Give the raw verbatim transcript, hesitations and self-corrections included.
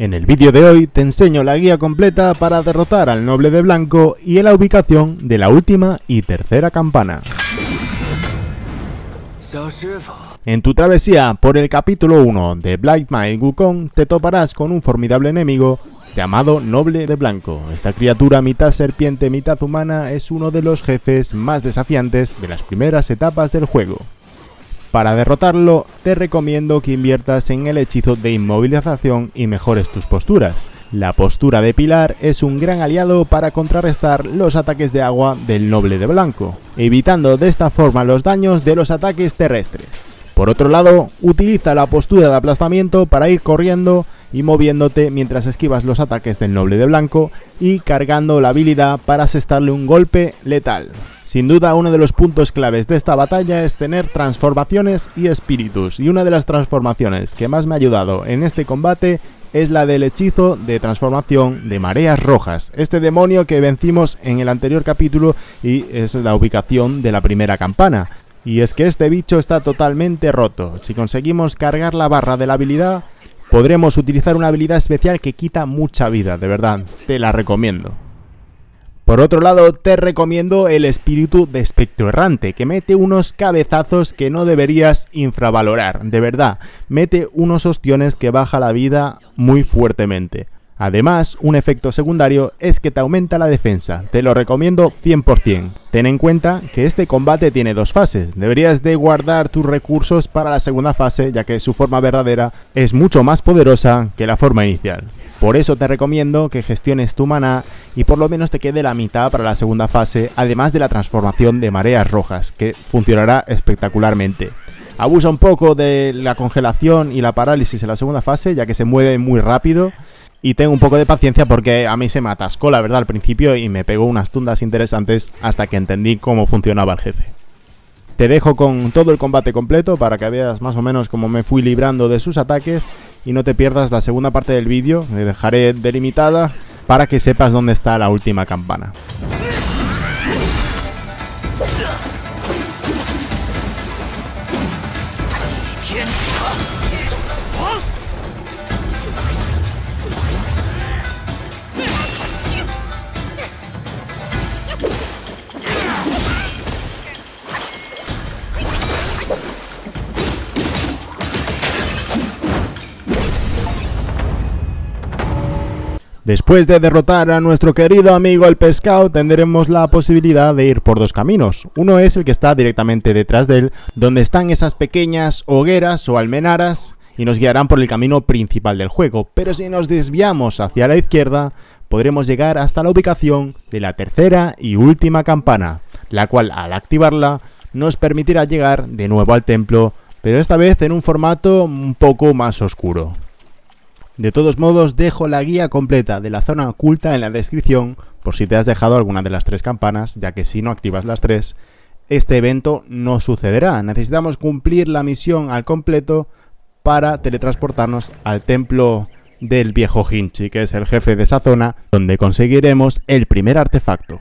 En el vídeo de hoy te enseño la guía completa para derrotar al Noble de Blanco y en la ubicación de la última y tercera campana. En tu travesía por el capítulo uno de Black Myth: Wukong te toparás con un formidable enemigo llamado Noble de Blanco. Esta criatura mitad serpiente, mitad humana es uno de los jefes más desafiantes de las primeras etapas del juego. Para derrotarlo, te recomiendo que inviertas en el hechizo de inmovilización y mejores tus posturas. La postura de pilar es un gran aliado para contrarrestar los ataques de agua del Noble de Blanco, evitando de esta forma los daños de los ataques terrestres. Por otro lado, utiliza la postura de aplastamiento para ir corriendo y moviéndote mientras esquivas los ataques del Noble de Blanco y cargando la habilidad para asestarle un golpe letal. Sin duda, uno de los puntos claves de esta batalla es tener transformaciones y espíritus, y una de las transformaciones que más me ha ayudado en este combate es la del hechizo de transformación de Mareas Rojas, este demonio que vencimos en el anterior capítulo y es la ubicación de la primera campana. Y es que este bicho está totalmente roto. Si conseguimos cargar la barra de la habilidad, podremos utilizar una habilidad especial que quita mucha vida, de verdad, te la recomiendo. Por otro lado, te recomiendo el espíritu de espectro errante, que mete unos cabezazos que no deberías infravalorar, de verdad, mete unos ostiones que baja la vida muy fuertemente. Además, un efecto secundario es que te aumenta la defensa, te lo recomiendo cien por cien. Ten en cuenta que este combate tiene dos fases, deberías de guardar tus recursos para la segunda fase, ya que su forma verdadera es mucho más poderosa que la forma inicial. Por eso te recomiendo que gestiones tu maná y por lo menos te quede la mitad para la segunda fase, además de la transformación de Mareas Rojas, que funcionará espectacularmente. Abusa un poco de la congelación y la parálisis en la segunda fase, ya que se mueve muy rápido. Y tengo un poco de paciencia porque a mí se me atascó, la verdad, al principio y me pegó unas tundas interesantes hasta que entendí cómo funcionaba el jefe. Te dejo con todo el combate completo para que veas más o menos cómo me fui librando de sus ataques y no te pierdas la segunda parte del vídeo, que dejaré delimitada para que sepas dónde está la última campana. Después de derrotar a nuestro querido amigo el pescado, tendremos la posibilidad de ir por dos caminos. Uno es el que está directamente detrás de él, donde están esas pequeñas hogueras o almenaras y nos guiarán por el camino principal del juego. Pero si nos desviamos hacia la izquierda, podremos llegar hasta la ubicación de la tercera y última campana, la cual al activarla nos permitirá llegar de nuevo al templo, pero esta vez en un formato un poco más oscuro. De todos modos, dejo la guía completa de la zona oculta en la descripción por si te has dejado alguna de las tres campanas, ya que si no activas las tres, este evento no sucederá. Necesitamos cumplir la misión al completo para teletransportarnos al templo del viejo Jinchi, que es el jefe de esa zona, donde conseguiremos el primer artefacto.